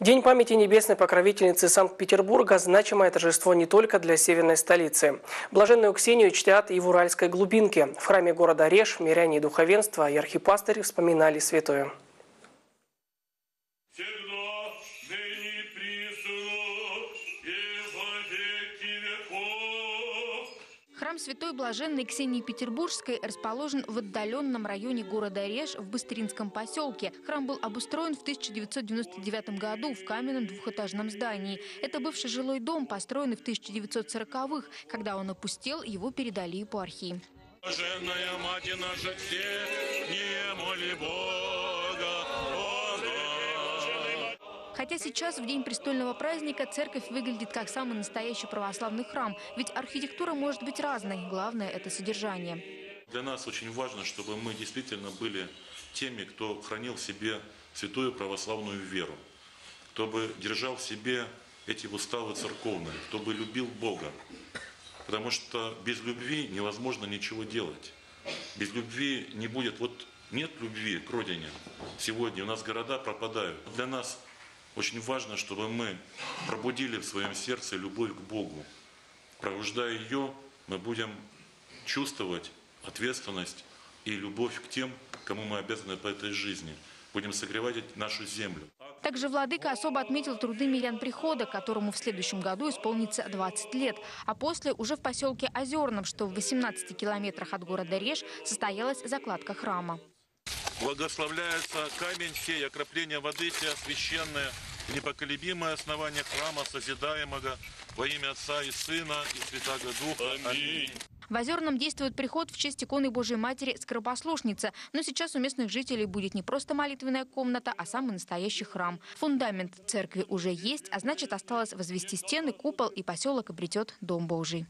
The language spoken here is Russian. День памяти небесной покровительницы Санкт-Петербурга – значимое торжество не только для северной столицы. Блаженную Ксению чтят и в уральской глубинке. В храме города Реж миряне и духовенство и архипастырь вспоминали святую. Храм святой блаженной Ксении Петербургской расположен в отдаленном районе города Реж в Быстринском поселке. Храм был обустроен в 1999 году в каменном двухэтажном здании. Это бывший жилой дом, построенный в 1940-х. Когда он опустел, его передали епархии. Блаженная мать наша, все не моли Бога. Хотя сейчас, в день престольного праздника, церковь выглядит как самый настоящий православный храм. Ведь архитектура может быть разной. Главное – это содержание. Для нас очень важно, чтобы мы действительно были теми, кто хранил в себе святую православную веру, кто бы держал в себе эти уставы церковные, кто бы любил Бога. Потому что без любви невозможно ничего делать. Без любви не будет. Вот нет любви к родине. Сегодня у нас города пропадают. Для нас очень важно, чтобы мы пробудили в своем сердце любовь к Богу. Пробуждая ее, мы будем чувствовать ответственность и любовь к тем, кому мы обязаны по этой жизни. Будем согревать нашу землю. Также владыка особо отметил труды мирян прихода, которому в следующем году исполнится 20 лет. А после уже в поселке Озерном, что в 18 километрах от города Реж, состоялась закладка храма. Благословляется камень сей, окропление воды сия священное, непоколебимое основание храма созидаемого во имя Отца и Сына и Святаго Духа. Аминь. В Озерном действует приход в честь иконы Божьей Матери Скоропослушницы. Но сейчас у местных жителей будет не просто молитвенная комната, а самый настоящий храм. Фундамент церкви уже есть, а значит, осталось возвести стены, купол, и поселок обретет Дом Божий.